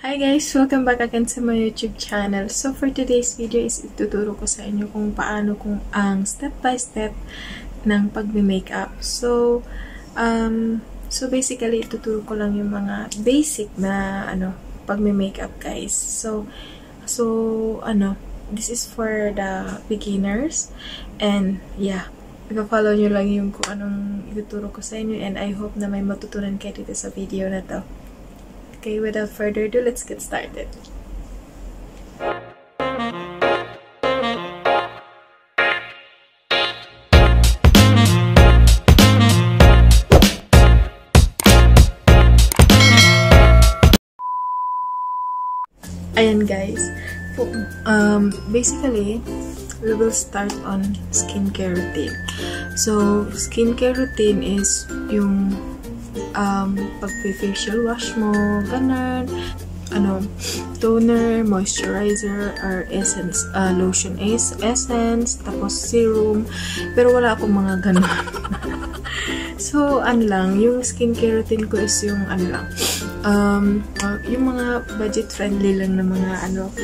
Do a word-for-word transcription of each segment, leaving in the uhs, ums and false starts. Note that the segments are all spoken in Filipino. Hi guys! Welcome back again sa my YouTube channel. So for today's video is ituturo ko sa inyo kung paano kung ang step by step ng pagme-makeup. So um so basically ituturo ko lang yung mga basic na ano pagme-makeup guys. So so ano, this is for the beginners and yeah, i-follow nyo lang yung kung anong ituturo ko sa inyo and I hope na may matutunan kayo dito sa video na to. Okay, without further ado, let's get started. Ayan guys, um, basically, we will start on skincare routine. So, skincare routine is yung Um, pag-facial wash mo, ganun, ano, toner, moisturizer, or essence, uh, lotion is essence, tapos serum, pero wala akong mga ganun. So, ano lang, yung skincare routine ko is yung, ano lang, um, yung mga budget-friendly lang na mga, ano,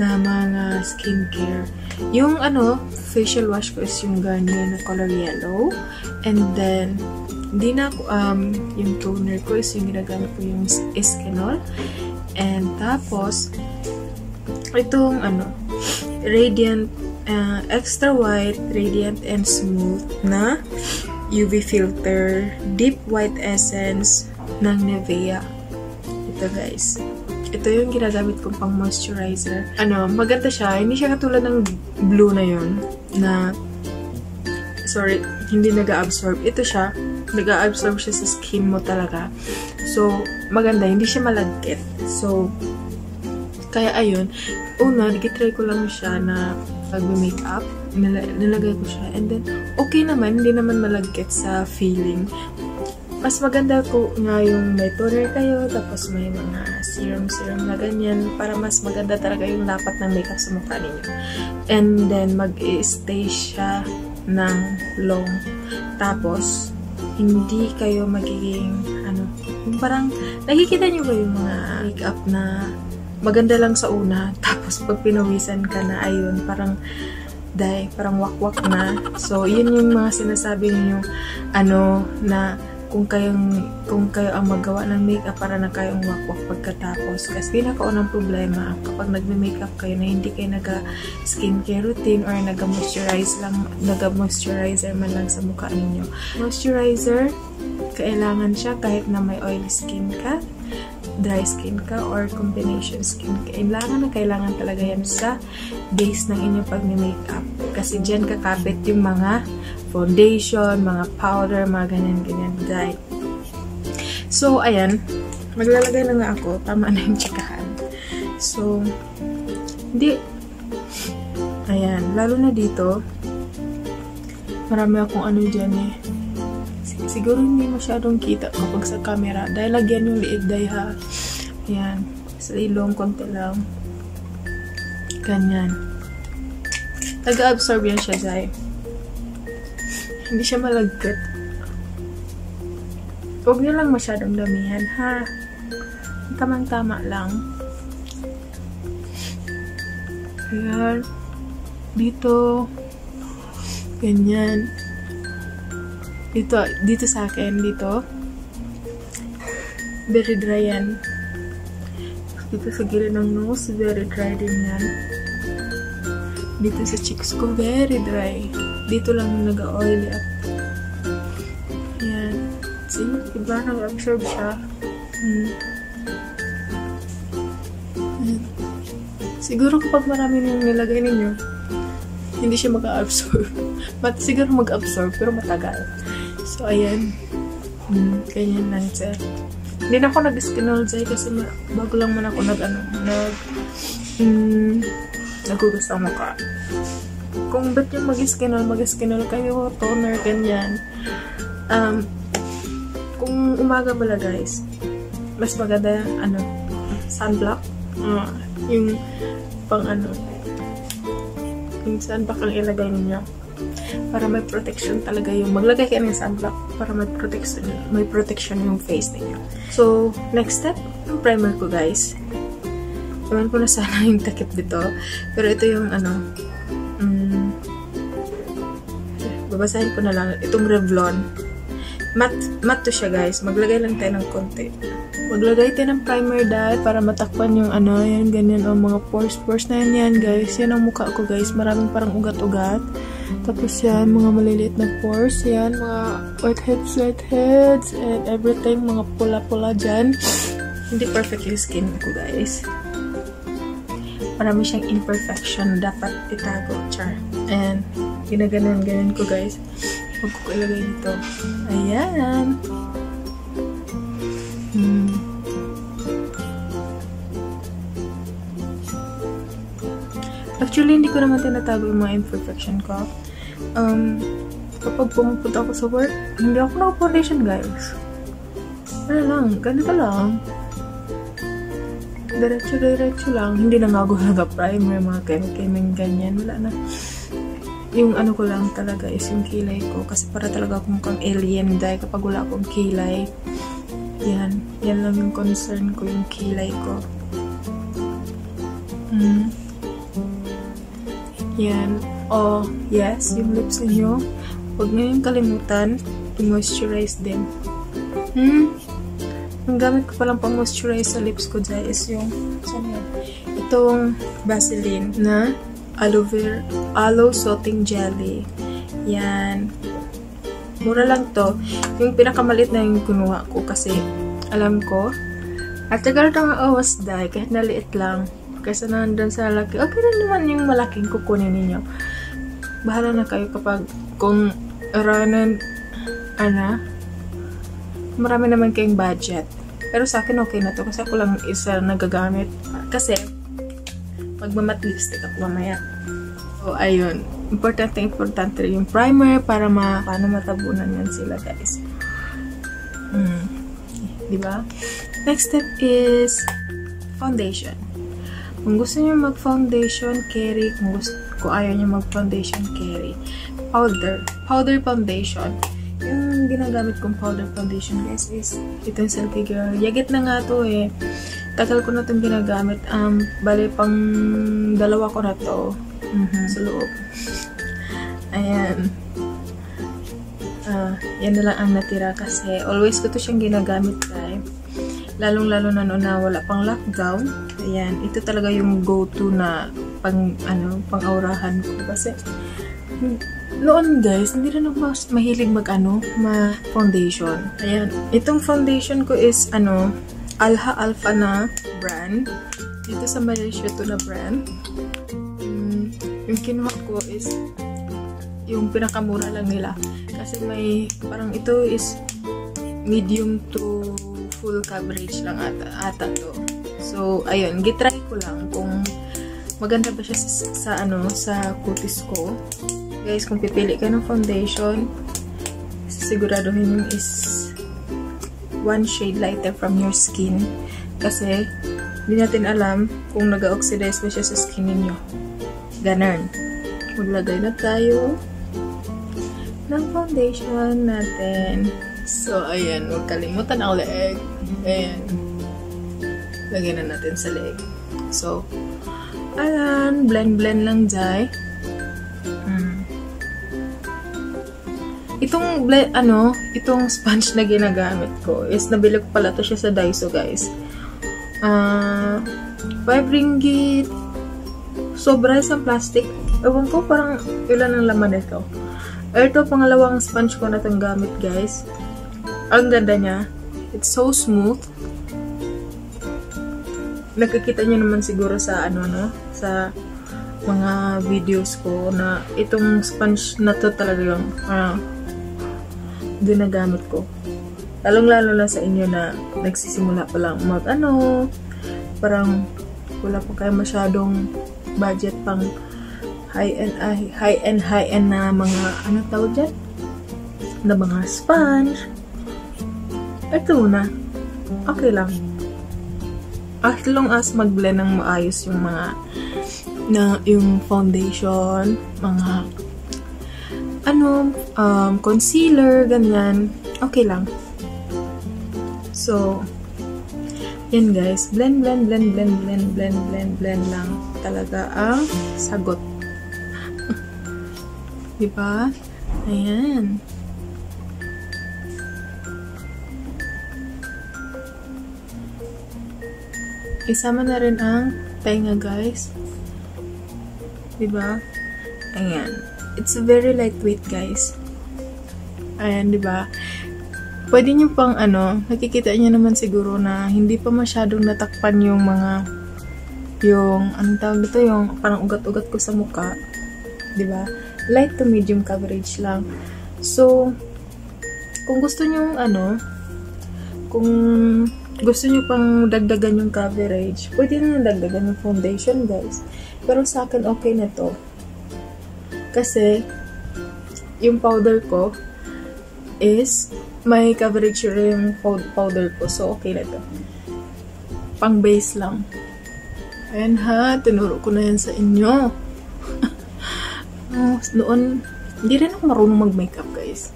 na mga skincare. Yung, ano, facial wash ko is yung ganyan na color yellow, and then, Di na ako, um, yung toner ko is yung ginagamit ko yung Eskinol. And tapos, itong ano, Radiant, uh, Extra White, Radiant and Smooth na U V Filter, Deep White Essence ng Nevea. Ito guys. Ito yung ginagamit kong pang moisturizer. Ano, maganda siya. Hindi siya katulad ng blue na yun. Na, sorry, hindi nag-absorb. Ito siya. Nag-absorb siya sa skin mo talaga. So, maganda. Hindi siya malagkit. So, kaya ayun. Una, nag-try ko lang siya na pag-makeup. Nil nilagay ko siya. And then, okay naman. Hindi naman malagkit sa feeling. Mas maganda ko nga yung may toner kayo, tapos may mga serum-serum na ganyan, para mas maganda talaga yung lapat ng makeup sa mukha ninyo. And then, mag-i-stay siya ng long. Tapos, hindi kayo magiging, ano, yung parang, nakikita nyo ba yung mga makeup na maganda lang sa una, tapos pag pinawisan ka na, ayun, parang, day, parang wakwak na. So, yun yung mga sinasabi niyo ano, na, kung kayong, kung kayo ang magawa ng makeup, para na kayong wakwak pagkatapos. Kasi pinakaunang problema, kapag nagme-makeup kayo na hindi kayo naga-skincare routine or naga-moisturize lang, naga-moisturizer man lang sa mukha ninyo. Moisturizer, kailangan siya kahit na may oily skin ka, dry skin ka, or combination skin ka. Kailangan na kailangan talaga yan sa base ng inyong pag-makeup. Kasi dyan kakabit yung mga foundation, mga powder, mga ganyan-ganyan dry. So, ayan. Maglalagay lang na ako. Tama na yung tsikahan. So, hindi. Ayan. Lalo na dito, marami akong ano dyan eh. Siguro hindi masyadong kita kapag sa camera. Dahil lagyan yung liig dahil ha. Ayan. Sa ilong, konti lang. Ganyan. Taga-absorb yan siya, Zay. Hindi siya malagkit. Huwag nyo lang masyadong damihan, ha? Tamang-tama lang. Ayan. Dito. Ganyan. Dito, dito sa akin, dito. Very dry yan. Dito sa gilid ng nose, very dry din yan. Dito sa cheeks ko, very dry. Dito lang nag-oily up. Ayan. See? Diba? Nag-absorb siya. Hmm. Ayan. Siguro kapag marami nang nilagay ninyo, hindi siya mag-absorb. Siguro mag-absorb, pero matagal. So, ayan. Mm, ganyan lang, sir. Hindi na ako nag-skinol, sir, kasi bago lang man ako nag-ano, nag... Mm, nagugas ang mukha. Kung ba't yung mag-skinol, mag-skinol kayo, toner, ganyan. Um, kung umaga pala, guys, mas maganda, ano, sunblock. Uh, yung pang, ano, yung sunblock ang ilagay niya. Para may protection talaga yung maglagay kayo ng sunblock para may protection, may protection yung face niyo. So, next step, yung primer ko guys. Cuman pula sana yung takip dito. Pero ito yung ano, um, babasahin ko na lang. Itong Revlon. Matte, matte to siya guys. Maglagay lang tayo ng konti. Maglagay tayo ng primer dahil para matakpan yung ano, yan, ganyan. O mga pores-pores na yan, yan guys. Yan ang mukha ko guys. Maraming parang ugat-ugat. Tapos yan, mga maliliit na pores, yan, mga whiteheads, whiteheads, and everything, mga pula-pula dyan. Hindi perfect yung skin ko, guys. Marami siyang imperfection, dapat itago, char. And, ginaganan-ganan ko, guys. Huwag ko ilagay dito. Ayan. Hmm. Actually, hindi ko naman tinatago yung mga imperfection ko. Um, kapag pumupunta ako sa work, hindi ako naka-foundation, guys. Ano lang, ganito lang. Diretso-diretso lang. Hindi na nga ako nag-primer, mga kemeng-kemeng ganyan. Wala na. Yung ano ko lang talaga is yung kilay ko. Kasi para talaga ako mukhang alien dahil kapag wala akong kilay. Yan. Yan lang yung concern ko, yung kilay ko. Hmm. Yan. Oh, yes, yung lips niyo. Huwag niyo yung kalimutan, i-moisturize din. Hmm? Ang gamit ko palang pang-moisturize sa lips ko dyan is yung, saan yun? Itong Vaseline na aloe vera, aloe soothing jelly. Yan. Mura lang to. Yung pinakamalit na yung kunuha ko kasi alam ko. At tagal na maawas dahil kahit naliit lang. Kasi nandun sa laki. Okay na naman yung malaking kukunin ninyo. Bahala na kayo kapag kung aranan ana marami naman kayong budget. Pero sa akin okay na to kasi ako lang isa nagagamit. Kasi magmamat lipstick ako mamaya. So ayun. Importante importante yung primer para ma paano matabunan yan sila guys. Hmm. Diba? Next step is foundation. Kung gusto niyo mag-foundation, carry. Kung gusto, kung ayaw niyo mag-foundation, carry. Powder. Powder foundation. Yung ginagamit kong powder foundation, guys, is ito yung Silky Girl. Yagit na nga to eh. Tagal ko na itong ginagamit. Um, bali, pang dalawa ko na to. Mm-hmm. Sa loob. Ayan. Uh, yan na lang ang natira kasi always ko to siyang ginagamit, guys. Lalong-lalo na noon na wala pang lockdown. Ayan, ito talaga yung go-to na pang, ano, pang-aurahan ko. Kasi, noon guys, hindi rin ako mahilig mag, ano, ma-foundation. Ayan, itong foundation ko is, ano, Alha Alpha na brand. Dito sa Malaysia to na brand. Um, yung kinuha ko is, yung pinakamura lang nila. Kasi may, parang ito is, medium to full coverage lang ata, ata to. So, ayun, gitry ko lang kung maganda ba siya sa, sa ano, sa kutis ko. Guys, kung pipili ka ng foundation, siguraduhin yung is one shade lighter from your skin. Kasi, hindi natin alam kung nag-oxidize ba siya sa skin ninyo. Ganun. Maglagay na tayo ng foundation natin. So, ayan. Huwag kalimutan ang leeg. Ayan. Lagyan na natin sa leeg. So, ayan. Blend-blend lang, Jai. Hmm. Itong, blend, ano, itong sponge na ginagamit ko is nabili ko pala to siya sa Daiso, guys. Uh, five ringgit. Sobra sa plastic. Ewan ko, parang ilan ang laman nito. Ito, pangalawang sponge ko na itong gamit, guys. Ang ganda niya. It's so smooth. Nakikita niyo naman siguro sa ano no, sa mga videos ko na itong sponge na to talaga yung uh, ginagamit ko. Lalong-lalo na sa inyo na nagsisimula pa lang mag ano, parang wala pa kayo masyadong budget pang high-end high-end high-end na mga ano tawag dyan? Na mga sponge. Ito na. Okay lang. As long as mag-blend ng maayos yung mga na yung foundation, mga ano, um, concealer, ganyan. Okay lang. So, Yan guys, blend, blend, blend, blend, blend, blend, blend, blend lang talaga ang sagot. Diba? Ayan. Isama na rin ang tainga guys. Diba? Ayan. It's very lightweight guys. Ayan, diba? Pwede nyo pang ano, nakikita nyo naman siguro na hindi pa masyadong natakpan yung mga, yung, ano tawag ito, yung parang ugat-ugat ko sa muka. Diba? Light to medium coverage lang. So, kung gusto nyo ano, kung gusto nyo pang dagdagan yung coverage, pwede na dagdagan yung foundation guys. Pero sa akin, okay na to. Kasi, yung powder ko is, may coverage rin powder ko. So, okay na ito. Pang base lang. Ayan ha. Tinuro ko na yan sa inyo. uh, noon, hindi rin ako marunong mag-makeup, guys.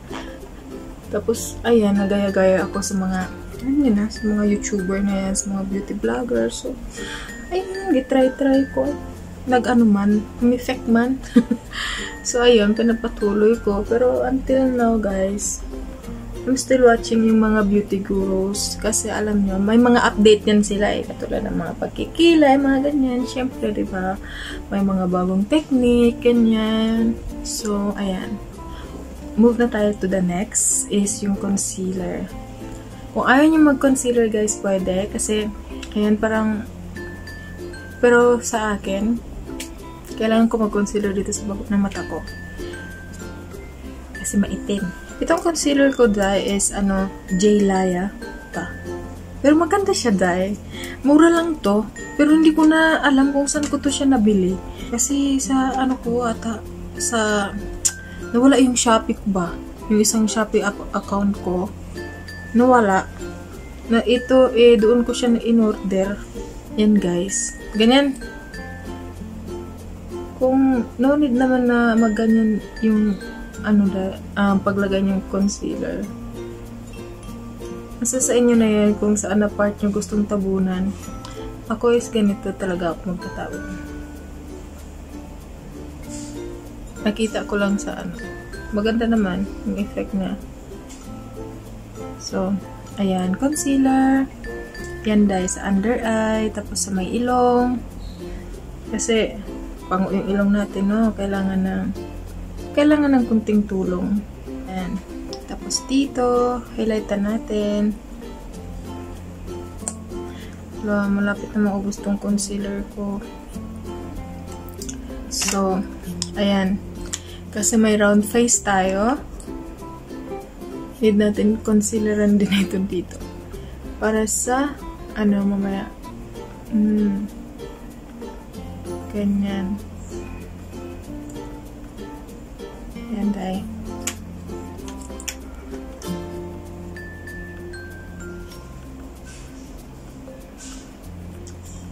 Tapos, ayan. Nagaya-gaya ako sa mga, ayan yun ha, sa mga YouTuber na yan, sa mga beauty vlogger. So, ayan. Gitry-try ko. Nag-ano man. Humifect man. So, ayan. Pinapatuloy ko. Pero, until now, guys, I'm still watching yung mga beauty gurus kasi alam nyo, may mga update yan sila eh. Katulad ng mga pagkikilay, mga ganyan. Siyempre, diba? May mga bagong technique, ganyan. So, ayan. Move na tayo to the next is yung concealer. Kung ayaw nyo mag-concealer guys, pwede. Kasi, ayan parang, pero sa akin, kailangan ko mag-concealer dito sa baba ng mata ko. Kasi maitim. Itong concealer ko, Dai, is, ano, J. Laya pa. Pero maganda siya, Dai. Mura lang to. Pero hindi ko na alam kung saan ko to siya nabili. Kasi sa, ano ko, ata, sa, nawala yung Shopee ko ba? Yung isang Shopee account ko, nawala. Na ito, eh, doon ko siya na-in-order. Yan, guys. Ganyan. Kung, no need naman na magganyan yung ano da, um, paglagay nyo yung concealer. Nasa sa inyo na yan kung saan na part nyo gustong tabunan. Ako is ganito talaga ako magtatawin. Nakita ko lang sa ano. Maganda naman yung effect niya. So, ayan, concealer. Yan dahil sa under eye, tapos sa may ilong. Kasi, pango yung ilong natin, no? Kailangan na kailangan ng kunting tulong. Ayan. Tapos dito, highlightan natin. Wala, malapit na maubos tong concealer ko. So, ayan. Kasi may round face tayo, need natin concealeran din ito dito. Para sa, ano, mamaya. Hmm. Ganyan. Ayan, Dai.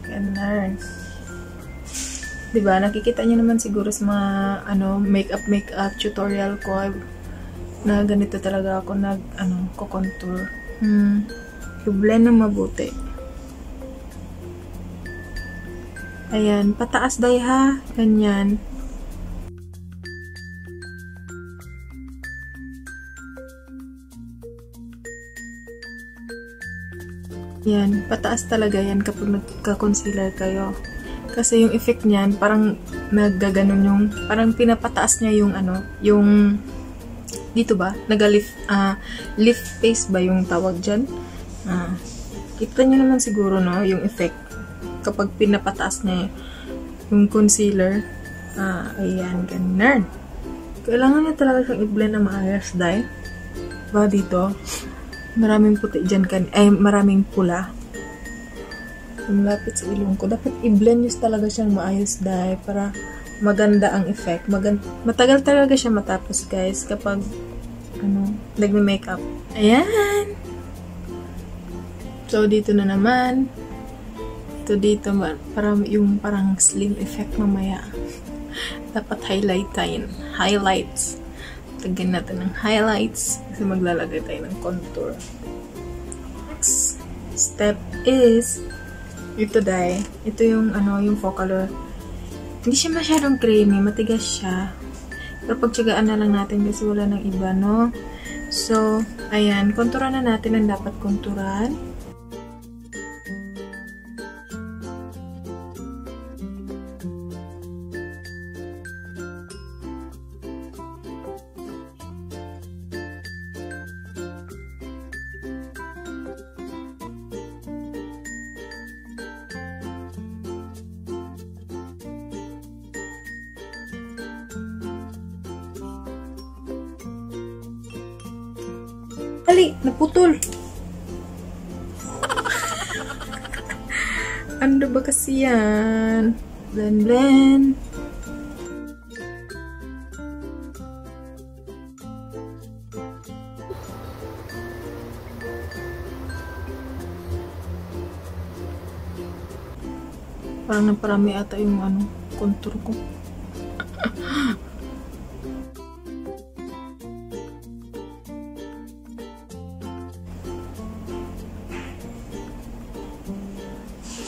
Ganun. Diba? Nakikita nyo naman siguro sa mga ano, makeup makeup tutorial ko na ganito talaga ako nag ano, ko-contour. Hmm. I-blend ng mabuti. Ayan. Pataas, Dai, ha? Ganyan. Yan, pataas talaga yan kapag nagka-concealer kayo. Kasi yung effect niyan, parang naggaganon yung, parang pinapataas niya yung ano, yung, dito ba? Naga-lift, ah, uh, lift face ba yung tawag dyan? Ah, uh, kita nyo naman siguro, no, yung effect. Kapag pinapataas niya yung concealer, ah, uh, ayan, ganun. Kailangan niya talaga siyang i-blend na maayos, Dai. Ba dito? Maraming puti dyan kan, ay maraming pula. Malapit sa ilong ko. Dapat i-blend nyo talaga siyang maayos dahil para maganda ang effect. Maganda, matagal talaga siya matapos guys kapag ano, nagme-makeup. Ayan! So, dito na naman. Ito dito man. Para yung parang slim effect mamaya. Dapat highlight tayo. Highlights. Lagyan natin ng highlights kasi maglalagay tayo ng contour. Next. step is ito, dai. Ito yung ano, yung focal. Hindi siya masyadong creamy, matigas siya. Pero pagtsagaan na lang natin kasi wala nang iba, no? So, ayan, konturan na natin ang dapat konturan. Ali, naputol. Ano ba kasi yan? Blend, blend. Parang naparami ata yung ano, contour ko.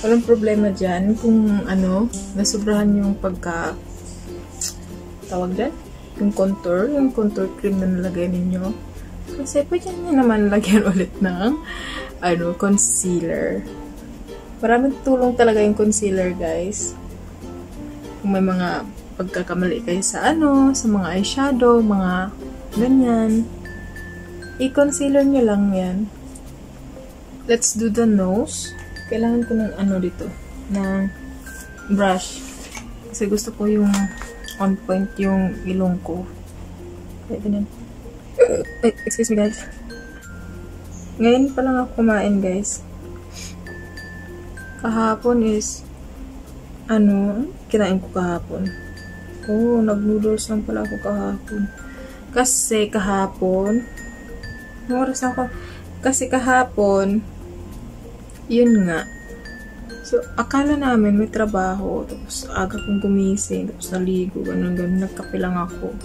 Walang problema dyan kung ano, nasobrahan yung pagka tawag dyan, yung contour, yung contour cream na nalagay ninyo. Kasi pwede nyo naman lagyan ulit ng ano, concealer. Maraming tulong talaga yung concealer, guys. Kung may mga pagkakamali kayo sa ano, sa mga eyeshadow, mga ganyan, i-concealer nyo lang yan. Let's do the nose. Kailangan ko ng ano dito, ng brush. Kasi gusto ko yung on point yung ilong ko. Excuse me, guys. Ngayon pa lang ako kumain, guys. Kahapon is, ano, kinain ko kahapon. Oh, nag-noodles lang pala ako kahapon. Kasi kahapon, oras ako, kasi kahapon, yun nga. So, akala namin may trabaho. Tapos, aga kong gumising. Tapos, naligo. Ganun, ganun. Nagkape lang ako.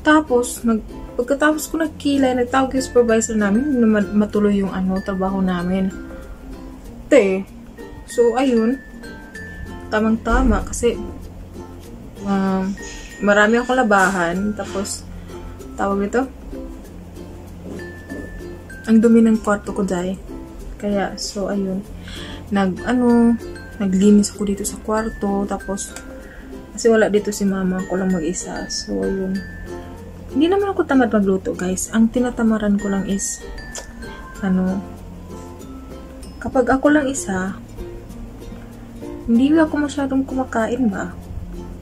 Tapos, nag, pagkatapos ko nagkilay, nagtawag yung supervisor namin na matuloy yung ano, trabaho namin. Te. So, ayun. Tamang-tama. Kasi, um, marami akong labahan. Tapos, tawag ito. Ang dumi ng kwarto ko, Jai. Kaya, so, ayun. Nag, ano, naglinis ako dito sa kwarto. Tapos, kasi wala dito si mama. Ako lang mag-isa. So, ayun. Hindi naman ako tamad magluto, guys. Ang tinatamaran ko lang is, ano, kapag ako lang isa, hindi ako masyadong kumakain ba?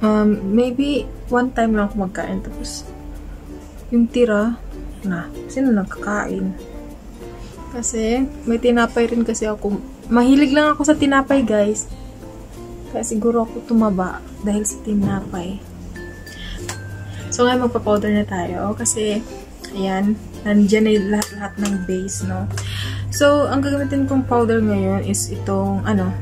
Um, maybe, one time lang ako magkain. Tapos, yung tira, na, sino lang kakain? Kasi, may tinapay rin kasi ako. Mahilig lang ako sa tinapay, guys. Kaya siguro ako tumaba dahil sa tinapay. So, ngayon magpa-powder na tayo. Kasi, ayan, nandyan ay lahat-lahat ng base, no? So, ang gagamitin kong powder ngayon is itong, ano,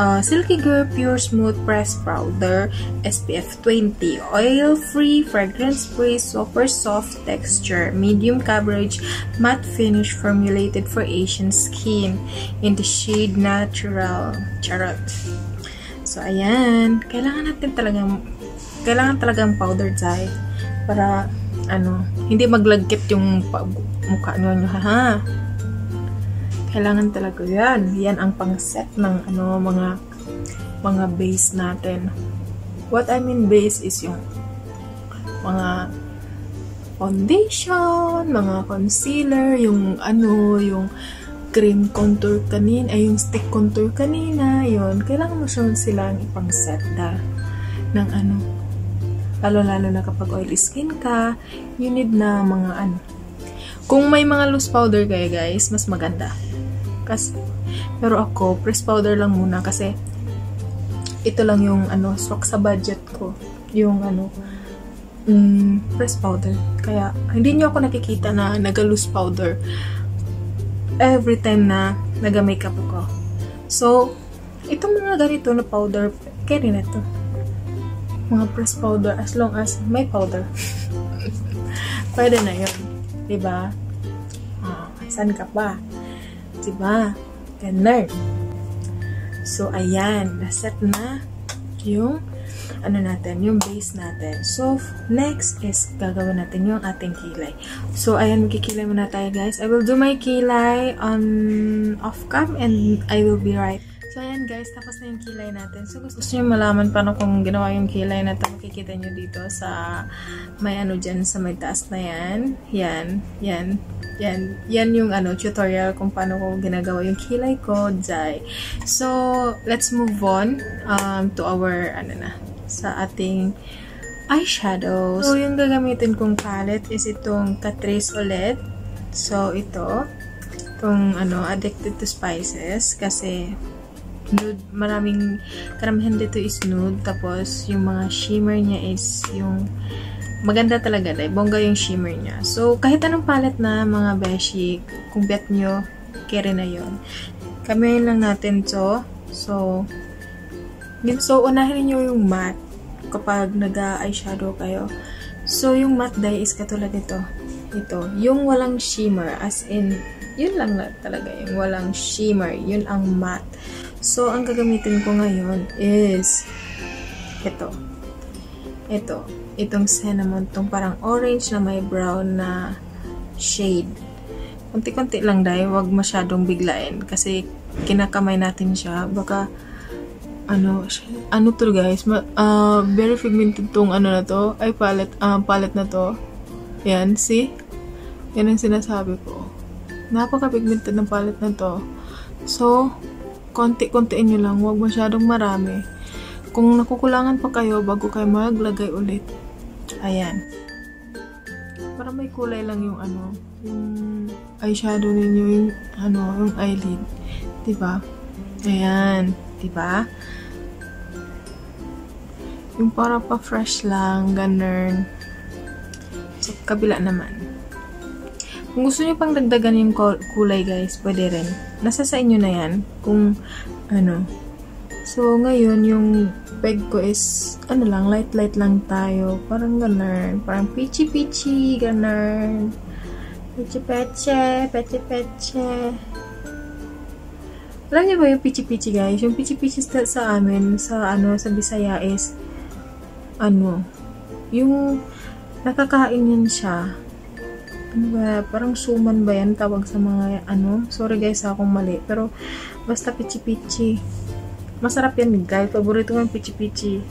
uh, Silky Girl Pure Smooth Press Powder S P F twenty. Oil-free, fragrance-free, super soft texture, medium coverage, matte finish, formulated for Asian skin in the shade Natural. Charot. So, ayan. Kailangan natin talagang, kailangan talagang powder, Jai. Para, ano, hindi maglagkit yung mukha nyo, ha? Kailangan talaga yan. Yan ang pang-set ng ano, mga mga base natin. What I mean base is yung mga foundation, mga concealer, yung ano, yung cream contour kanina, ay yung stick contour kanina, yun. Kailangan mo silang ipang-set na ng ano. Lalo-lalo na kapag oily skin ka, you need na mga ano. Kung may mga loose powder kayo, guys, mas maganda. Kasi, pero ako, press powder lang muna kasi ito lang yung ano, swak sa budget ko. Yung ano, mm, press powder. Kaya, hindi nyo ako nakikita na naga-loose powder every time na naga-makeup ako. So, itong mga ganito na powder, kaya rin ito. Mga press powder, as long as may powder. Pwede na yun. Diba? Ah, saan ka pa? Diba? Ganun. So, ayan. Naset na yung ano natin, yung base natin. So, next is gagawin natin yung ating kilay. So, ayan, magkikilay muna tayo, guys. I will do my kilay on off-cam and I will be right. So, ayan, guys. Tapos na yung kilay natin. So, gusto nyo malaman paano kung ginawa yung kilay natin. Makikita nyo dito sa may ano dyan, sa may taas na yan. Yan. Yan. Yan, yan yung ano, tutorial kung paano ko ginagawa yung kilay ko, Jai. So, let's move on um, to our, ano na, sa ating eyeshadows. So, yung gagamitin kong palette is itong Catrice ulit. So, ito. Itong, ano, Addicted to Spices. Kasi, nude, maraming, karamihan dito is nude. Tapos, yung mga shimmer niya is yung maganda talaga, dahil bongga yung shimmer niya. So, kahit anong palette na, mga beshi, kung bet nyo, carry na yun. Kamayin lang natin to. So, so unahin niyo yung matte kapag nag-eyeshadow kayo. So, yung matte dye is katulad nito. Ito. Yung walang shimmer. As in, yun lang talaga. Yung walang shimmer. Yun ang matte. So, ang gagamitin ko ngayon is ito. Ito. Itong cinnamon, itong parang orange na may brown na shade. Kunti-kunti lang dahil wag masyadong biglain kasi kinakamay natin siya. Baka ano, ano to guys, Ma uh, very pigmented tong ano na to, ay palette, uh, palette na to. Yan, see? Yan ang sinasabi ko. Napaka-pigmented ng palette na to. So, konti-kontiin nyo lang, wag masyadong marami. Kung nakukulangan pa kayo bago kayo maglagay ulit. Ayan. Para may kulay lang yung ano, yung eyeshadow ninyo, yung ano, yung eyelid. Diba? Ayan. Diba? Yung para pa fresh lang, ganun. Sa kabila naman. Kung gusto niyo pang dagdagan yung kulay guys, pwede rin. Nasa sa inyo na yan. Kung ano. So, ngayon, yung peg ko is, ano lang, light-light lang tayo. Parang ganun. Parang peachy-peachy, ganun. Peachy-peche, peche-peche. Alam niyo ba yung peachy-peachy, guys? Yung peachy-peachy sa amin, sa ano, sa Bisaya is, ano, yung nakakain yan siya. Ano ba? Parang suman ba yan? Tawag sa mga, ano? Sorry, guys, akong mali. Pero, basta peachy-peachy. Masarap yan guys. Paborito ko yung pichi-pichi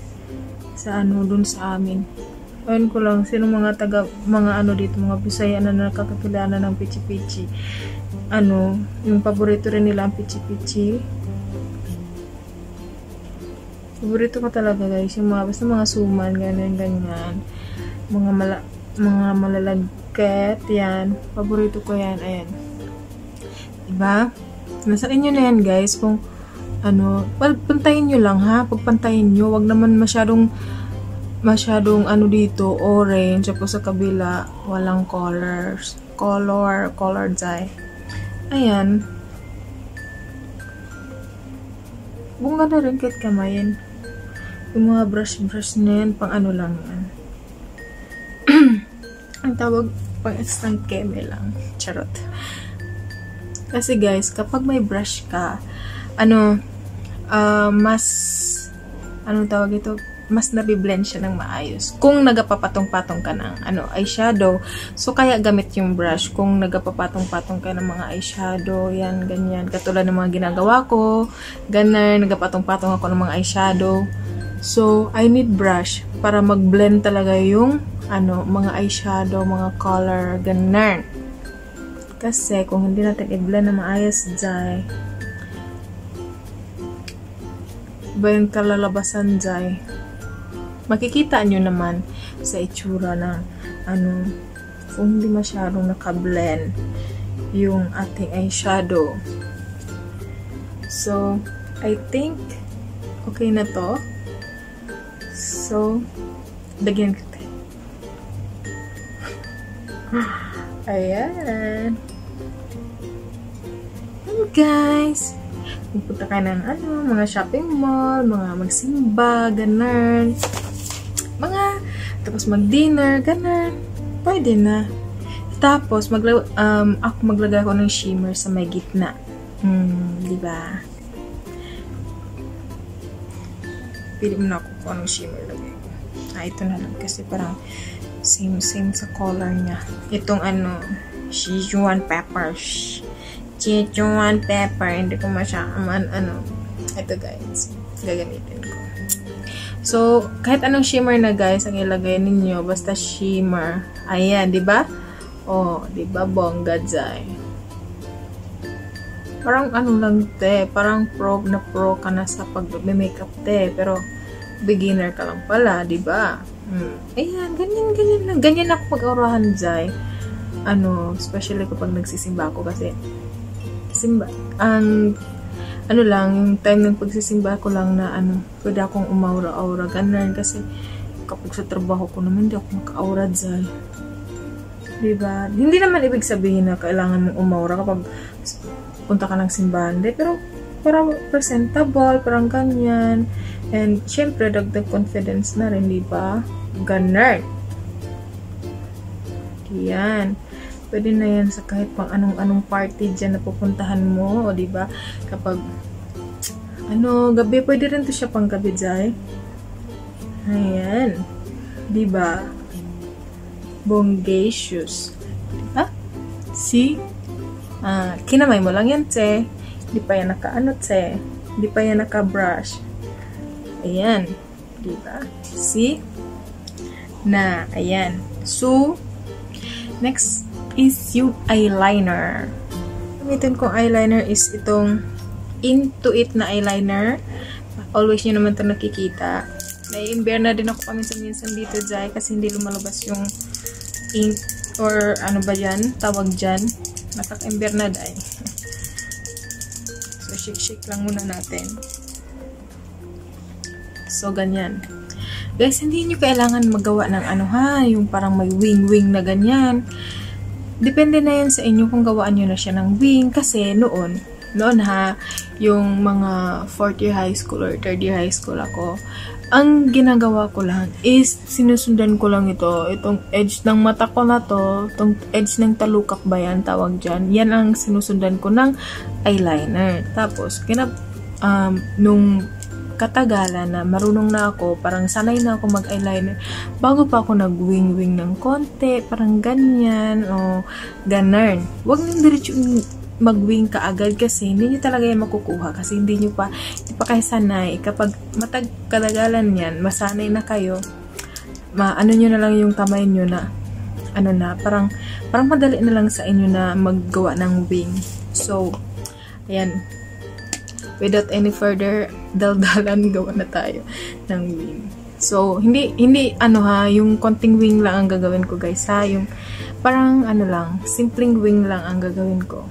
sa ano dun sa amin. Ayun ko lang, sino mga taga, mga ano dito, mga Bisaya na nakakakilala ng pichi-pichi. Ano, yung paborito rin nila ang pichi-pichi. Paborito ko talaga guys, yung mga, basta mga suman, ganyan, ganyan. Mga, mala, mga malalagkit, yan. Paborito ko yan, ayan. Diba? Nasa inyo na yan guys, kung ano, well, pantayin nyo lang ha, pagpantayin nyo, wag naman masyadong masyadong ano dito orange, tapos sa kabila walang colors, color color dye, ayan bunga na rin kahit kamayin yung mga brush brush na yan, pang ano lang yan ang tawag, pang instant keme lang, charot kasi guys, kapag may brush ka ano, uh, mas, anong tawag ito, mas nabiblend siya ng maayos. Kung nagapapatong-patong ka ng ano, eyeshadow, so kaya gamit yung brush. Kung nagapapatong-patong ka ng mga eyeshadow, yan, ganyan. Katulad ng mga ginagawa ko, ganun, nagapatong-patong ako ng mga eyeshadow. So, I need brush para mag-blend talaga yung ano, mga eyeshadow, mga color, ganun. Kasi, kung hindi natin i-blend na maayos, dyan, ba yung kalalabasan dyan? Makikita nyo naman sa itsura ng ano, kung hindi masyadong nakablend yung ating eyeshadow. So, I think okay na to. So, dagyan kita. Ayan. Hello guys! Pupunta kayo ng ano, mga shopping mall, mga magsimba, ganun. Mga, tapos mag-dinner, ganun. Pwede na. Tapos, magla um, ako maglagay ko ng shimmer sa may gitna. Hmm, di ba? Pili mo na ako kung anong shimmer lagay ko. Ah, ito na lang kasi parang same-same sa color niya. Itong ano, Sichuan pepper. Sichuan pepper. Hindi ko masyaman, ano. Ito guys, gagamitin ko. So, kahit anong shimmer na guys, ang ilagay ninyo, basta shimmer. Ayan, di ba? Oh, di ba? Bongga jay. Parang ano lang te, parang pro na pro ka na sa pag-makeup te, pero beginner ka lang pala, di ba? Hmm. Ayan, ganyan, ganyan lang. Ganyan ako pag-aurahan jay. Ano, especially kapag nagsisimba ako kasi simba, ang ano lang, yung time ng pagsisimba ko lang na ano, pwede akong umaura-aura ganun kasi kapag sa trabaho ko naman hindi ako maka-aura dyan. Diba? Hindi naman ibig sabihin na kailangan mong umaura kapag punta ka ng simbahan. De, pero parang presentable, parang ganyan. And syempre, dagdag confidence na rin, diba? Ganun. Yan. Pwede na yan sa kahit pang anong-anong party dyan na pupuntahan mo, o diba? Kapag, ano, gabi, pwede rin to siya pang gabi, Jai. Ayan. Diba? Bongacious. Diba? See? Ah, kinamay mo lang yan, Tse. Hindi pa yan naka-ano, Tse. Hindi pa yan naka-brush. Ayan. Diba? See? Na, ayan. So, next is yung eyeliner. Gamitin kong eyeliner is itong Into It na eyeliner. Always nyo naman ito nakikita. Nai-imber na din ako paminsan-minsan dito, Jai, kasi hindi lumalabas yung ink or ano ba dyan, tawag dyan. Natak-imber na, Jai. So, shake-shake lang muna natin. So, ganyan. Guys, hindi nyo kailangan magawa ng ano ha, yung parang may wing-wing na ganyan. Depende na yun sa inyo kung gawaan nyo na siya ng wing. Kasi noon, noon ha, yung mga fourth year high school or third year high school ako, ang ginagawa ko lang is sinusundan ko lang ito. Itong edge ng mata ko na to, itong edge ng talukap ba yan, tawag dyan. Yan ang sinusundan ko ng eyeliner. Tapos, kinap, um, nung katagalan na marunong na ako, parang sanay na ako mag-eyeliner. Bago pa ako nag-wing-wing ng konti, parang ganyan, o ganern. Huwag nang diretso mag-wing ka agad kasi hindi nyo talaga yan makukuha kasi hindi nyo pa, hindi pa kayo sanay. Kapag matag-katagalan yan, masanay na kayo, maano nyo na lang yung kamay nyo na, ano na, parang, parang madali na lang sa inyo na maggawa ng wing. So, ayan. Without any further daldalan, gawa na tayo ng wing. So, hindi, hindi, ano ha, yung konting wing lang ang gagawin ko, guys, ha? Yung, parang, ano lang, simpleng wing lang ang gagawin ko.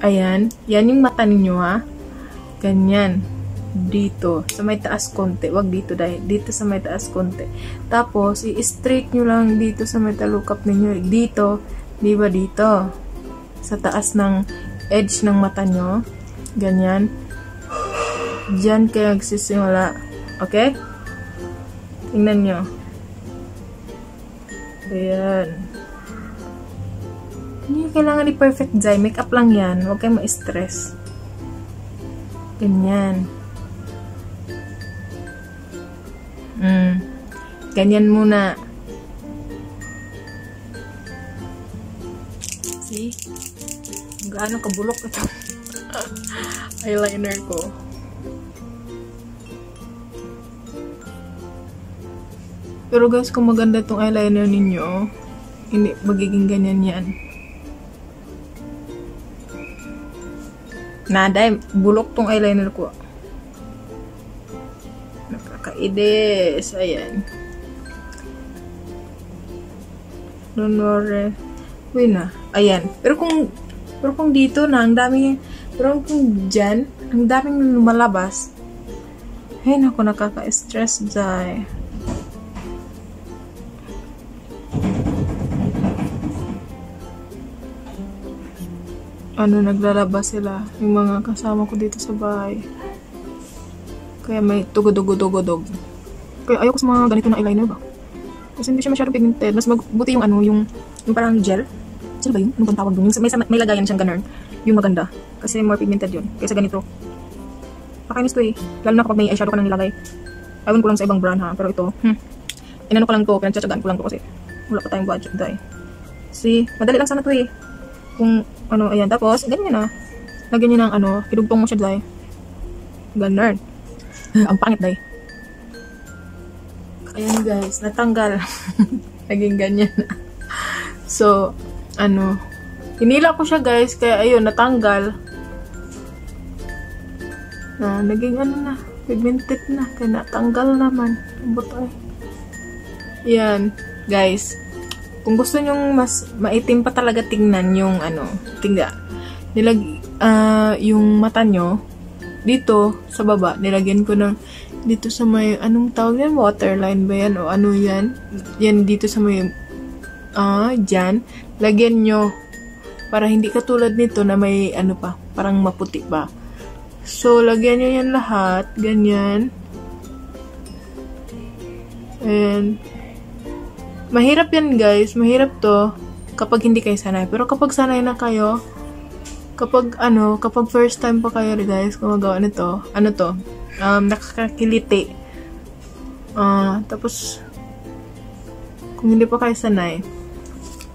Ayan. Yan yung mata ninyo, ha? Ganyan. Dito. Sa may taas konti. Wag dito, dahil dito sa may taas konti. Tapos, i-straight nyo lang dito sa may talukap ninyo. Dito. Di ba dito? Sa taas ng edge ng mata nyo. Ganyan. Diyan kayo nagsisimula. Okay? Tingnan nyo. Ayan. Hindi kailangan ni perfect Jai. Makeup lang yan. Huwag kayong ma-stress. Ganyan. Mm. Ganyan muna. See? Gaano kabulok ito. Eyeliner ko. Pero guys, kung maganda tong eyeliner ninyo, hindi magiging ganyan yan. Nada, bulok tong eyeliner ko. Nakakaides. Ayan. Don't worry. Uy na. Ayan. Pero kung pero kung dito na, ang daming pero kung dyan, ang daming lumalabas. Ay, naku, nakaka-stress, Jai. Ano, naglalabas sila. Yung mga kasama ko dito sa bahay. Kaya may tugod-tugod-tugod. Kaya ayoko sa mga ganito na eyeliner ba? Kasi hindi siya masyadong pigmented. Mas mabuti yung ano, yung, yung parang gel. Sino ba yun? Ano bang tawag dun? May, may lagayan siyang ganun. Yung maganda. Kasi more pigmented yun. Kaysa ganito. Pakainis to eh. Lalo na kapag may eyeshadow ka nang nilagay. Ewan ko lang sa ibang brand ha. Pero ito, hmm. Inano ko lang to. Pinagtsatsagaan ko lang to kasi wala pa tayong budget dahil. See? Madali lang sana to eh. Kung ano, ayan. Tapos, ganyan na. Lagyan niya ng ano. Kidugtong mo siya dahil. Ganun. Ang pangit dahil. Ayan guys. Natanggal. Naging ganyan na. So, ano, hinila ko siya guys, kaya ayun, natanggal. Na, naging ano na, pigmented na, kaya natanggal naman. Ambot ay. Yan, guys. Kung gusto nyong mas maitim pa talaga tingnan yung ano, tingga. Nilag, uh, yung mata nyo, dito, sa baba, nilagyan ko ng, dito sa may, anong tawag yan? Waterline ba yan? O ano yan? Yan, dito sa may, ah, uh, dyan, lagyan nyo para hindi katulad nito na may ano pa, parang maputi pa. So, lagyan nyo yan lahat, ganyan. And, mahirap yan guys, mahirap to kapag hindi kayo sanay. Pero kapag sanay na kayo, kapag ano, kapag first time pa kayo guys, gumagawa nito, ano to, um, nakakakiliti. Uh, tapos, kung hindi pa kayo sanay,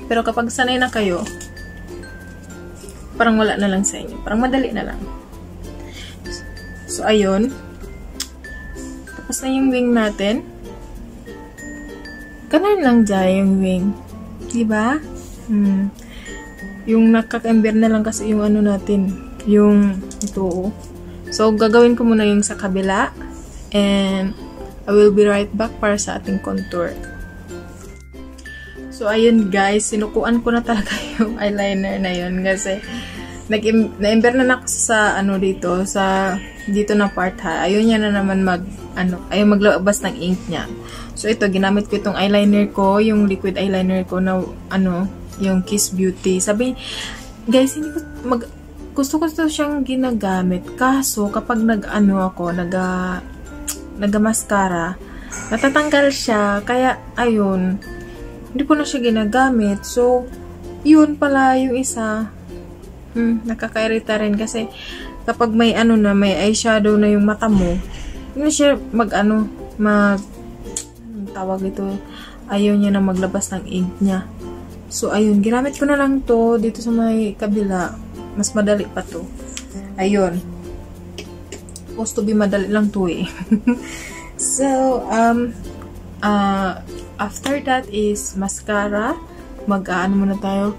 pero kapag sanay na kayo, parang wala na lang sa inyo. Parang madali na lang. So, ayun. Tapos na yung wing natin. Ganun lang dyan yung wing. Diba? Hmm. Yung nakakember na lang kasi yung ano natin. Yung ito. So, gagawin ko muna yung sa kabila. And, I will be right back para sa ating contour. So, ayun guys, sinukuan ko na talaga yung eyeliner na yun kasi na-ember na ako sa ano dito, sa dito na part ha. Ayun niya na naman mag, ano, ayun maglabas ng ink niya. So, ito, ginamit ko itong eyeliner ko, yung liquid eyeliner ko na, ano, yung Kiss Beauty. Sabi, guys, hindi ko, mag, gusto ko ito siyang ginagamit. Kaso, kapag nag-ano ako, naga, naga-mascara, natatanggal siya, kaya, ayun, hindi ko na siya ginagamit. So, yun pala yung isa. Hmm, nakakairita rin kasi kapag may ano na, may eyeshadow na yung mata mo, hindi siya mag ano, mag tawag ito, ayaw niya na maglabas ng ink niya. So, ayun, ginamit ko na lang to dito sa may kabila. Mas madali pa to. Ayun. Supposed to be madali lang to eh. So, um, ah, uh, after that is mascara. Mag-aano muna tayo.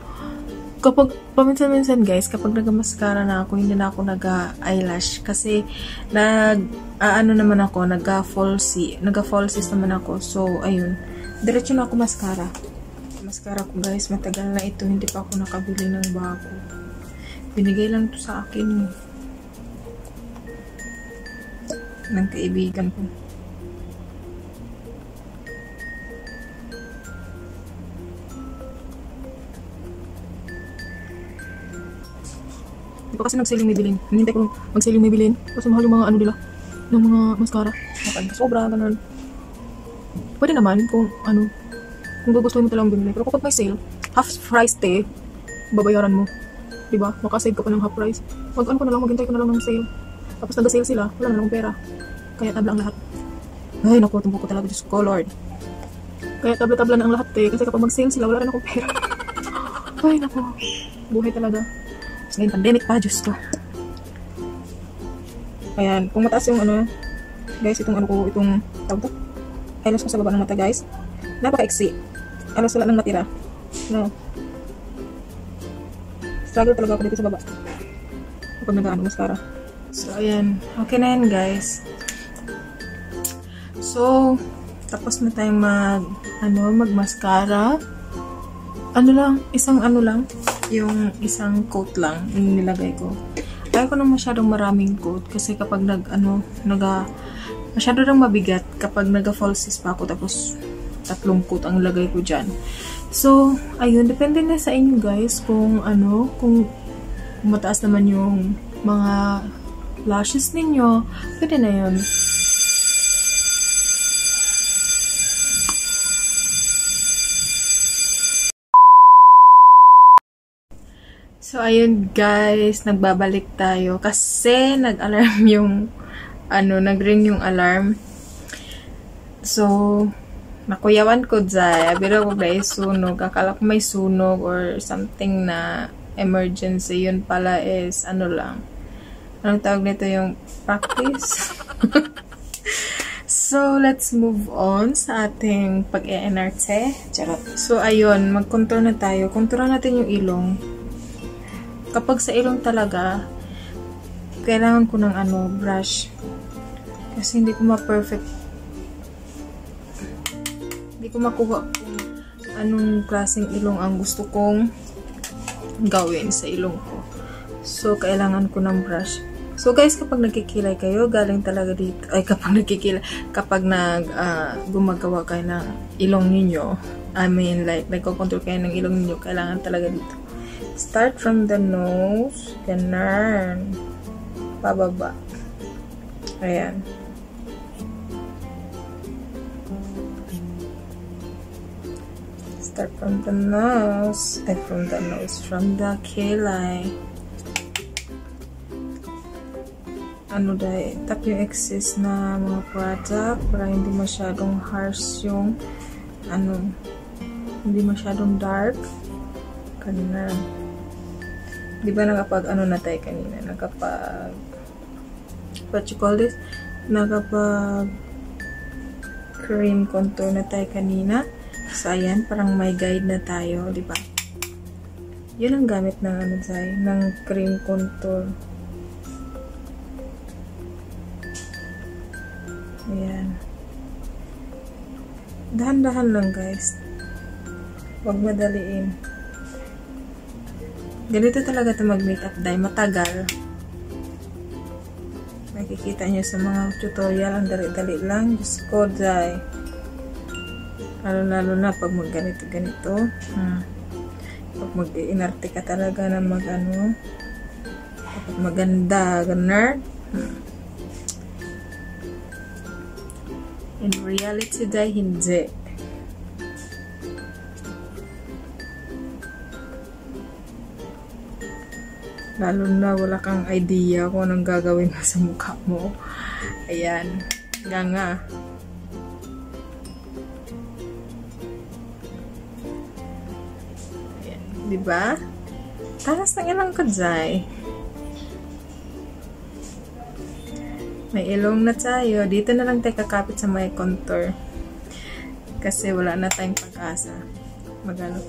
Kapag, paminsan-minsan guys, kapag nag-mascara na ako, hindi na ako nag-eyelash. Kasi, nag-aano naman ako, nag-falsies. Nag-falsies naman ako. So, ayun. Diretso na ako mascara. Mascara ko guys, matagal na ito. Hindi pa ako nakabili ng bago. Binigay lang to sa akin. Ng kaibigan ko. Hindi pa kasi nag-sale yung Maybelline. Hinintay ko mag-sale yung Maybelline. Kasi mahal yung mga ano nila. Yung mga mascara. Maka, sobra, ganun. Pwede naman kung ano. Kung gugustuhin mo talagang bumili. Pero kapag may sale, half price te, babayaran mo. Diba? Makasave ka pa ng half price. Mag ano ka na lang, maghintay ka na lang ng sale. Tapos nag-sale sila, wala na lang pera. Kaya tabla ang lahat. Ay, naku, tumpo ko talaga. Diyos ko, Lord. Kaya tabla-tabla na ang lahat te. Kasi kapag mag-sale sila, wala rin akong pera. Ay, naku. Buhay talaga. Ngayon, pandemic pa, Diyos ko. Ayan, kung mataas yung ano, guys, itong ano ko, itong tawag to, eyelash ko sa baba ng mata, guys. Napaka-eksi. Alas wala nang matira. No. Struggle talaga ako dito sa baba. Kapag nag-ano, mascara. So, ayan. Okay na yan, guys. So, tapos na tayong mag, ano, mag-mascara. Ano lang, isang ano lang. Yung isang coat lang yung nilagay ko. Ayaw ko na masyadong maraming coat kasi kapag nag ano, naga masyado nang mabigat kapag naga falsies pa ako tapos tatlong coat ang lagay ko dyan. So, ayun, depende na sa inyo guys kung ano, kung mataas naman yung mga lashes ninyo, pwede na yun. So, ayun guys, nagbabalik tayo kasi nag-alarm yung, ano, nag-ring yung alarm. So, nakuyawan ko dyan. Abira ko ba yung sunog. Akala ko may sunog or something na emergency. Yun pala is, ano lang, anong tawag nito, yung practice? So, let's move on sa ating pag-e-enarte. So, ayun, mag-contour na tayo. Contouran natin yung ilong. Kapag sa ilong talaga, kailangan ko ng ano, brush. Kasi hindi ko ma-perfect. Hindi ko makuha kung anong klaseng ilong ang gusto kong gawin sa ilong ko. So, kailangan ko ng brush. So, guys, kapag nagkikilay kayo, galing talaga dito. Ay, kapag nagkikilay, kapag nag, uh, gumagawa kayo ng ilong ninyo, I mean, like, nagko-contour kayo ng ilong ninyo, kailangan talaga dito. Start from the nose. Ganun. Pababa. Ayan. Start from the nose. Ay, from the nose. From the kilay. Ano dahil? Tap yung excess na mga product para hindi masyadong harsh yung ano, hindi masyadong dark. Ganun. Di ba nakapag ano na tayo kanina? Nakapag what you call this? Nakapag cream contour na tayo kanina. So, ayan, parang may guide na tayo, di ba? Yun ang gamit ng ano tayo, ng cream contour. Ayan. Dahan-dahan lang, guys. Huwag madaliin. Ganito talaga ito mag-makeup dahil matagal. Nakikita nyo sa mga tutorial, ang dali-dali lang. Diyos ko, dahil. Lalo-lalo na pag mag-ganito-ganito. Hmm. Pag mag-inarte ka talaga na mag-ano. Pag maganda, ganun. Hmm. In reality, dahil hindi. Lalo na wala kang idea kung anong gagawin mo sa mukha mo. Ayan. Ganga. Ayan. Diba? Talas ng ilang kadzay. May ilong na tayo. Dito na lang tayo kakapit sa may contour. Kasi wala na tayong pag-asa. Magano.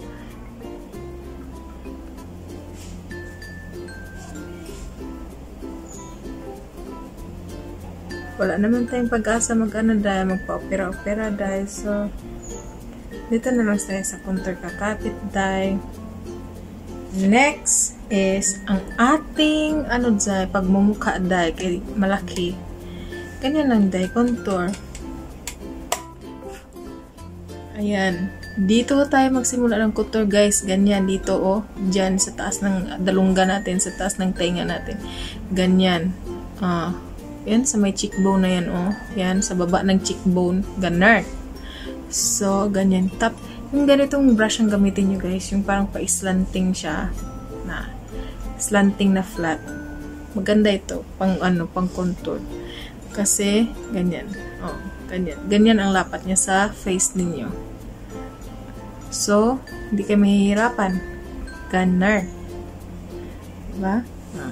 Wala naman tayong pag-asa mag-ano dahil magpa-opera-opera dahil so dito na lang tayo sa contour kakapit dahil next is ang ating ano dahil pagmumukha dahil malaki ganyan lang dahil contour. Ayan, dito tayo magsimula ng contour guys, ganyan dito oh, dyan sa taas ng dalungga natin, sa taas ng tenga natin ganyan, ah uh. Yan, sa may cheekbone na yan, oh. Yan, sa baba ng cheekbone. Ganun. So, ganyan. Tap. Yung ganitong brush ang gamitin nyo, guys. Yung parang pa-slanting siya. Na, slanting na flat. Maganda ito. Pang, ano, pang contour. Kasi, ganyan. Oh, ganyan. Ganyan ang lapat niya sa face ninyo. So, hindi kayo mahihirapan. Ganun. Diba? Ah.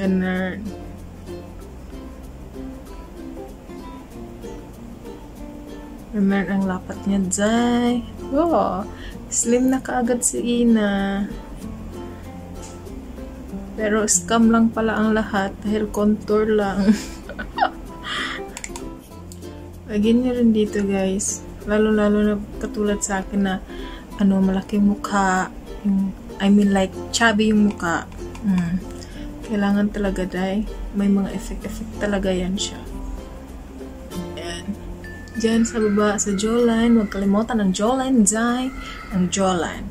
Ganun. Ganun ang lapat niya, Jai. Wow. Slim na kaagad si Ina. Pero scam lang pala ang lahat. Dahil contour lang. Again nyo rin dito, guys. Lalo-lalo na katulad sa akin na ano, malaking mukha. Yung, I mean like, chubby yung mukha. Hmm. Kailangan talaga dahil may mga effect-effect talaga yan siya. Ayan. Diyan sa baba, sa jawline, huwag kalimutan ang jawline, dahil ang jawline.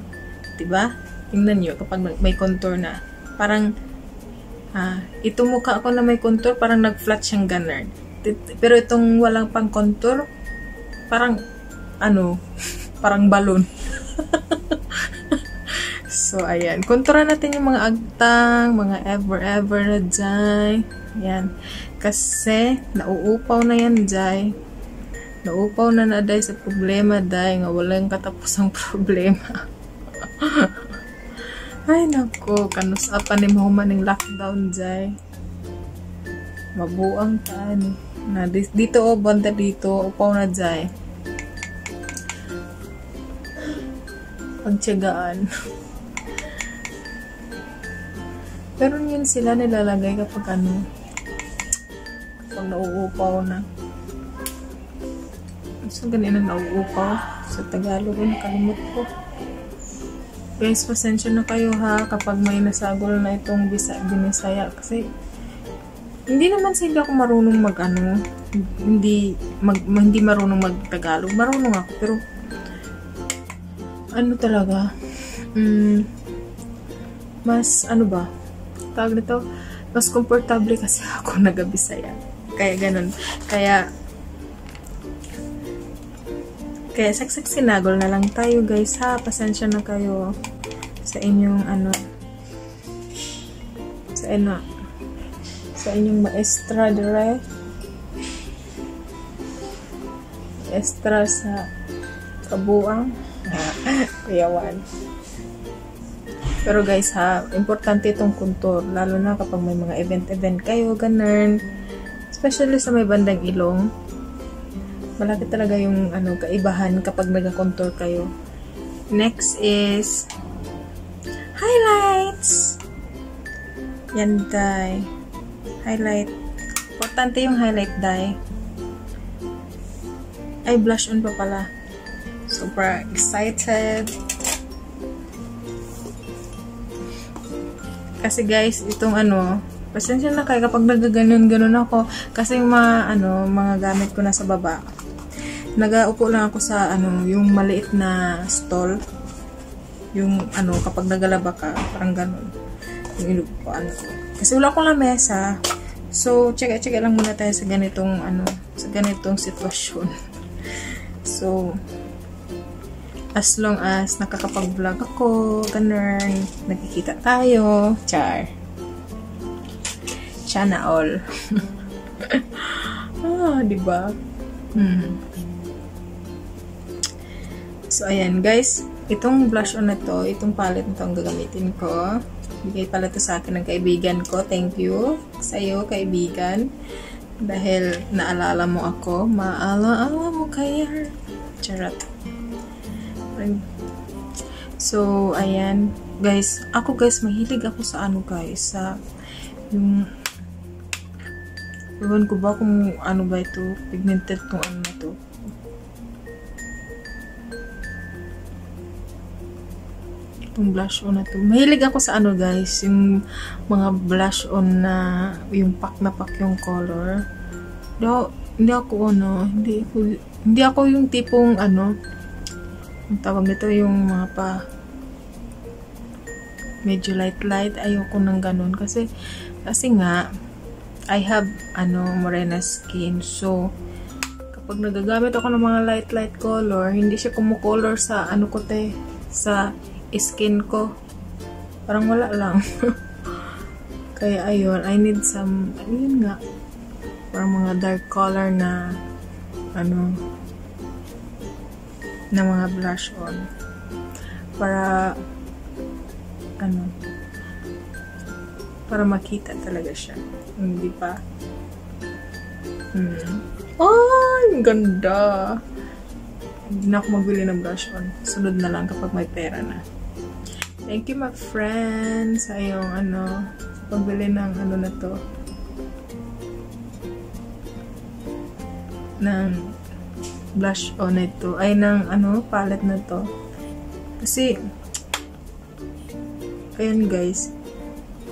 Diba? Tingnan nyo kapag may contour na. Parang, ah, itong mukha ko na may contour, parang nag-flat siyang ganun. Pero itong walang pang contour, parang, ano, parang balon. So, ayan. Kontura natin yung mga agtang, mga ever-ever na jay. Ayan. Kasi, nauupaw na yan, jay. Nauupaw na na, day, sa problema, day. Nga walang katapusang problema. Ay, nako. Kanusapan ni Mahuman ng lockdown, jay. Mabuang taan. Na, dito, o, banda dito. Upaw na, jay. Pagtyagaan. Pero yun sila nilalagay kapag ano, kapag nauupaw na. So, ganyan ang nauupaw. Sa Tagalog, nakalimot ko. Guys, pasensya na kayo ha kapag may nasagol na itong bisa, binisaya. Kasi, hindi naman sila ako marunong mag ano, hindi, mag, hindi marunong mag Tagalog. Marunong ako, pero ano talaga, um, mas ano ba, tawag nito, mas komportable kasi ako nagabisaya. Kaya ganun. Kaya, kaya saksak sinagol na lang tayo guys ha. Pasensya na kayo sa inyong ano, sa ano, sa inyong maestra dire. Maestra sa kabuang. Kuyawan. Pero guys ha, importante itong contour, lalo na kapag may mga event-event kayo, ganun. Especially sa may bandang ilong. Malaki talaga yung ano, kaibahan kapag nag-contour kayo. Next is highlights! Yan, dye. Highlight. Importante yung highlight, dye. Ay, blush on pa pala. Super excited. Kasi guys, itong ano, pasensya na kayo kapag nagaganon-ganon ako. Kasi yung mga, ano, mga gamit ko nasa baba. Nagaupo lang ako sa, ano, yung maliit na stall. Yung, ano, kapag nagalaba ka, parang ganon. Yung inupuan ko. Kasi wala akong lamesa. So, check-check lang muna tayo sa ganitong, ano, sa ganitong sitwasyon. So, as long as nakakapag-vlog ako, ganun, nakikita tayo, char. Sana all. Ah, diba? Hmm. So, ayan, guys. Itong blush on na to, itong palette na to ang gagamitin ko. Bigay pala to sa akin ng kaibigan ko. Thank you sa'yo, kaibigan. Dahil naalala mo ako, maalaala mo kaya. Charot. So, ayan. Guys, ako guys, mahilig ako sa ano guys, sa yung iwan ko ba kung ano ba ito, pigmented kung ano na ito. Itong blush on na ito. Mahilig ako sa ano guys, yung mga blush on na, yung pak na pak yung color. Do, hindi ako ano, hindi, hindi ako yung tipong ano, ang tawag nito yung mga pa medyo light light, ayoko nang ganun kasi kasi nga I have ano morena skin, so kapag nagagamit ako ng mga light light color, hindi siya kumukolor sa ano ko te, sa skin ko, parang wala lang. Kaya ayun, I need some ayun nga, parang mga dark color na ano na mga blush on para ano, para makita talaga siya, hindi pa. hmm. Ay, ang ganda. Hindi na ako magbili ng blush on, sunod na lang kapag may pera na. Thank you my friend sa iyong ano, sa pagbili ng ano na to, ng blush on ito, ay ng ano, palette na to. Kasi ayun guys,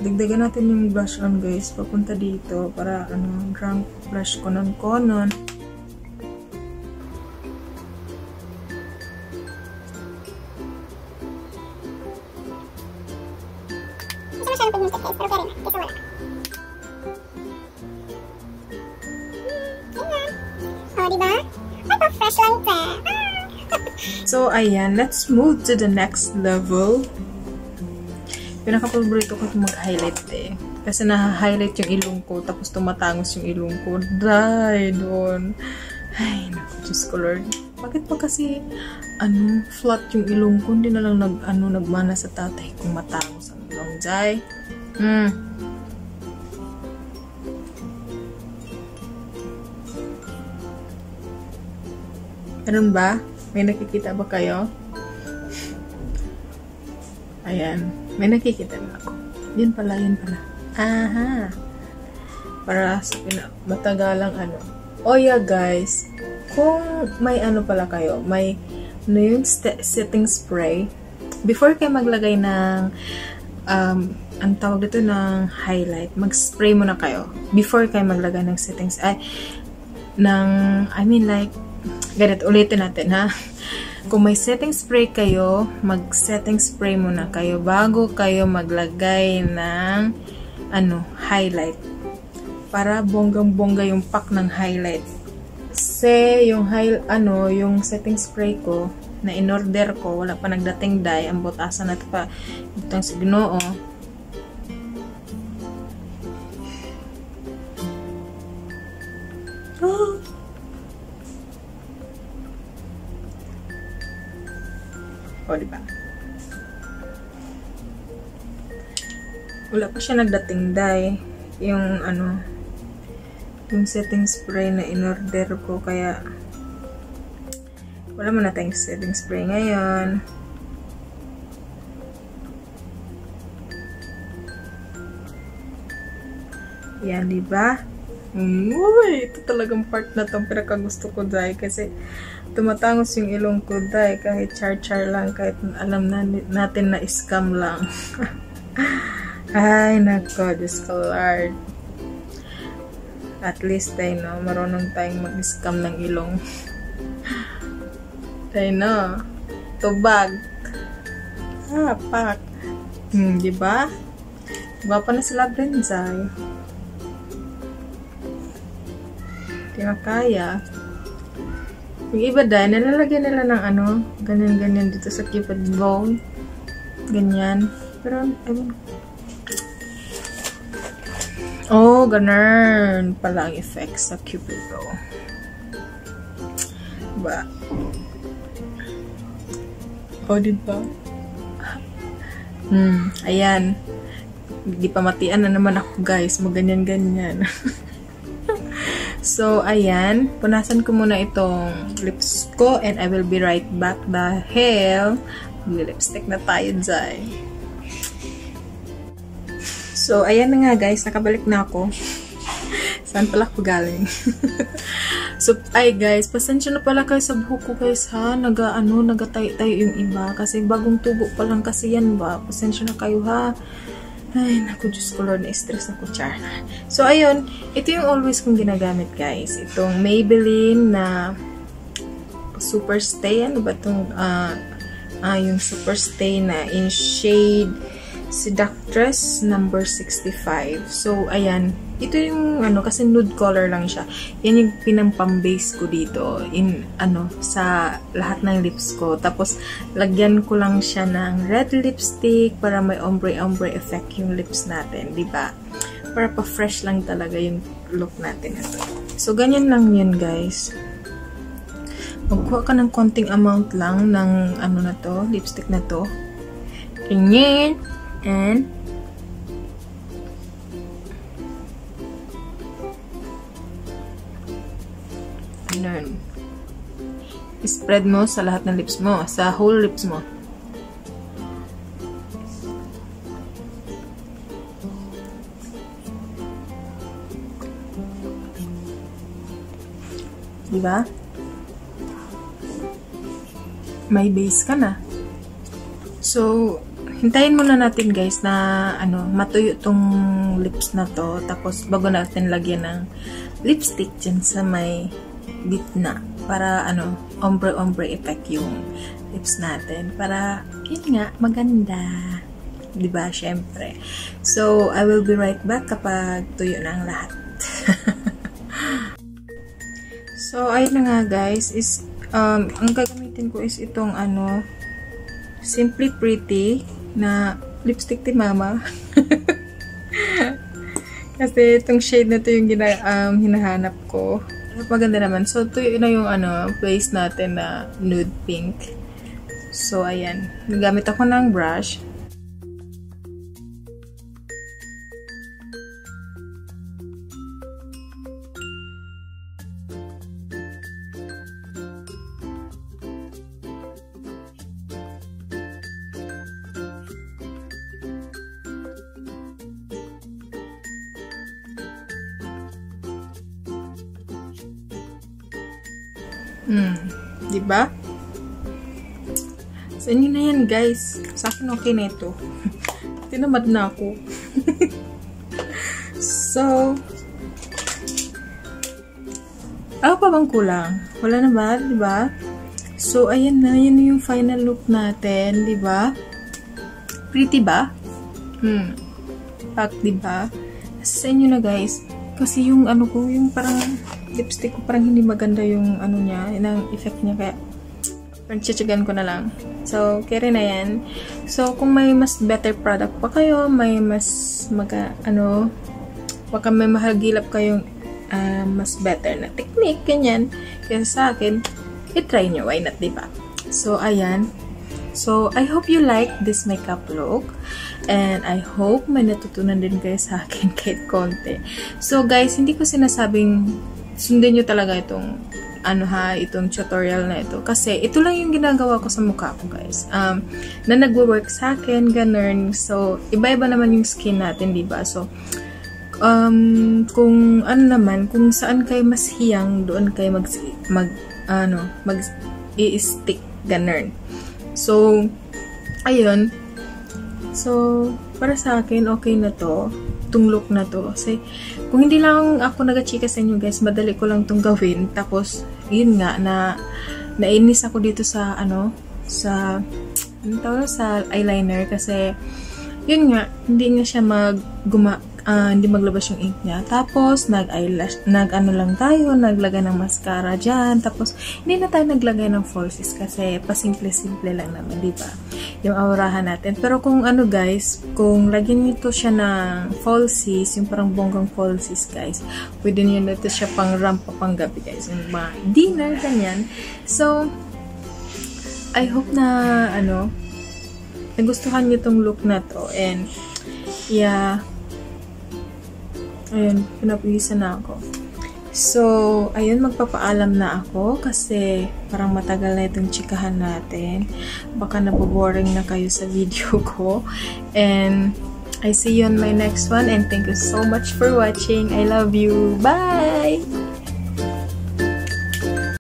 dagdagan natin yung blush on guys, papunta dito para ano, drunk blush konon konon. So, ayan, let's move to the next level. pinaka-favorite ko mag-highlight eh. Kasi na-highlight yung ilong ko, tapos tumatangos yung ilong ko. Dahil doon. Ay, naku, Diyos ko Lord. Bakit pa kasi, ano, flat yung ilong ko, hindi na lang nag, ano, nagmana sa tatay kung matangos ang ilong, Jai. Hmm. Ganun ba? May nakikita ba kayo? Ayan. May nakikita na ako. Yun pala, yun pala. Aha. Para sa matagalang ano. Oh yeah, guys. Kung may ano pala kayo, may ano yun, setting spray. Before kayo maglagay ng um, ang tawag dito ng highlight, mag-spray muna kayo. Before kayo maglagay ng settings, ay, ng, I mean like, ganit, ulitin natin ha. Kung may setting spray kayo, mag-setting spray muna kayo bago kayo maglagay ng ano, highlight. Para bonggang-bongga yung pack ng highlight. Kasi yung high, ano, yung setting spray ko na in-order ko, wala pa nagdating dye, ang butasan natin pa itong sa Ginoo. O, diba? Wala pa siya nagdating dye. Yung, ano, yung setting spray na in-order ko. Kaya, wala mo na tayong setting spray ngayon. Yan, diba? Uy, ito talagang part na itong pinakagusto ko, Jai. Kasi, tumatangos yung ilong ko, Jai. Kahit char-char lang, kahit alam na, natin na scam lang. Ay, nako, Diyos ko, Lord. At least, tayo, no? Marunong tayong mag-scam ng ilong. Tayo, no? Tubag. Ah, pak. Hmm, diba? Diba pa na sila, Jai? Kaya kaya. Yung iba dahil, nalalagyan nila ng ano, ganyan-ganyan dito sa cupid bow. Ganyan. Pero, ayun. Oh, ganun pala ang effects sa cupid bow. Diba? Oh, diba? Hmm, ayan. Hindi pa matian na naman ako, guys. Maganyan-ganyan. So, ayan. Punasan ko muna itong lips ko and I will be right back dahil mag-lipstick na tayo, Jai. So, ayan na nga, guys. Nakabalik na ako. Saan pala ako galing? So, ay guys. Pasensya na pala kayo sa buhok ko, guys, ha? Naga-ano, naga-tayo-tayo yung iba. Kasi bagong tubo pa lang kasi yan ba? Pasensya na kayo, ha? Ay, naku, Diyos ko Lord, na-stress ako, char. So, ayun, ito yung always kong ginagamit, guys. Itong Maybelline na Super Stay. Ano ba itong, uh, uh, yung Super Stay na in shade Seductress number sixty-five. So, ayan, ito yung, ano, kasi nude color lang siya. Yan yung pinampambase ko dito, in, ano, sa lahat ng lips ko. Tapos, lagyan ko lang siya ng red lipstick para may ombre-ombre effect yung lips natin, diba? Para pa-fresh lang talaga yung look natin ito. So, ganyan lang yun, guys. Magkuha ka ng konting amount lang ng, ano na to, lipstick na to. Ganyan. And ganun. Spread mo sa lahat ng lips mo. Sa whole lips mo. Diba? May base ka na. So, hintayin muna natin, guys, na ano, matuyo tong lips na to. Tapos, bago natin lagyan ng lipstick dyan sa may bitna. Para, ano, ombre-ombre effect yung lips natin. Para, yun nga, maganda. Diba? Syempre. So, I will be right back kapag tuyo na ang lahat. So, ayun na nga, guys. Is, um, ang gagamitin ko is itong, ano, Simply Pretty na lipstick din mama. Kasi itong shade na to yung gina, um, hinahanap ko. Maganda naman. So, ito yun na yung ano, place natin na nude pink. So, ayan. Nagamit ako ng brush. Hmm, diba? So, yun na yan, guys. Sa akin, okay na ito. Tinamad na ako. So, ano pa bang kulang? Wala na ba? Diba? So, ayan na. Yan yung final look natin. Diba? Pretty ba? Hmm. Pack, diba? Sa inyo na, guys. Kasi yung ano ko, yung parang lipstick ko parang hindi maganda yung ano niya, yung effect niya, kaya pantsitsagan ko na lang. So, kere na yan. So, kung may mas better product pa kayo, may mas maga, ano, baka may mahagilap kayong uh, mas better na technique, ganyan, kaysa sa akin, itry nyo, why not, diba? So, ayan. So, I hope you like this makeup look. And I hope may natutunan din kayo sa akin kahit konti. So, guys, hindi ko sinasabing sundin nyo talaga itong ano ha, itong tutorial na ito. Kasi, ito lang yung ginagawa ko sa mukha ko, guys. Um, na nagwo-work sa akin, ganun. So, iba-iba naman yung skin natin, diba? So, um, kung ano naman, kung saan kayo mas hiyang, doon kayo mag, mag ano, mag i-stick, ganun. So, ayun. So, para sa akin, okay na to. Itong look na to. Kasi, kung hindi lang ako nagachika sa inyo, guys, madali ko lang itong gawin. Tapos, yun nga, na nainis ako dito sa, ano, sa, ano tawag, sa eyeliner. Kasi, yun nga, hindi nga siya mag, guma, uh, hindi maglabas yung ink niya. Tapos, nag-eyelash, nag-ano lang tayo, naglagay ng mascara dyan. Tapos, hindi na tayo naglagay ng falsies kasi pasimple-simple lang naman, diba? Yung aurahan natin. Pero kung ano, guys, kung lagyan nyo ito siya ng falsies, yung parang bonggang falsies, guys, pwede nyo na ito siya pang rampa pang gabi, guys. Yung mga dinner, ganyan. So, I hope na, ano, nagustuhan nyo itong look na to. And, yeah, ayun, pinapagisan na ako. So, ayun, magpapaalam na ako kasi parang matagal na itong chikahan natin. Baka naboboring na kayo sa video ko. And, I see you on my next one and thank you so much for watching. I love you. Bye!